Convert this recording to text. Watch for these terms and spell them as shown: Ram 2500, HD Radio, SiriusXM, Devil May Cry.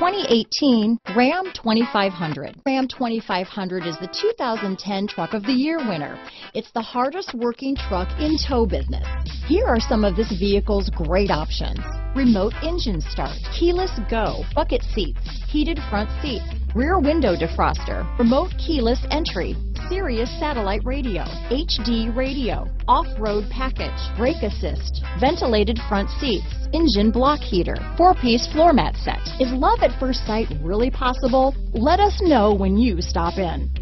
2018 Ram 2500. Ram 2500 is the 2010 Truck of the Year winner. It's the hardest working truck in tow business. Here are some of this vehicle's great options: remote engine start, keyless go, bucket seats, heated front seats, rear window defroster, remote keyless entry, Sirius satellite radio, HD radio, off-road package, brake assist, ventilated front seats, engine block heater, 4-piece floor mat set. Is love at first sight really possible? Let us know when you stop in.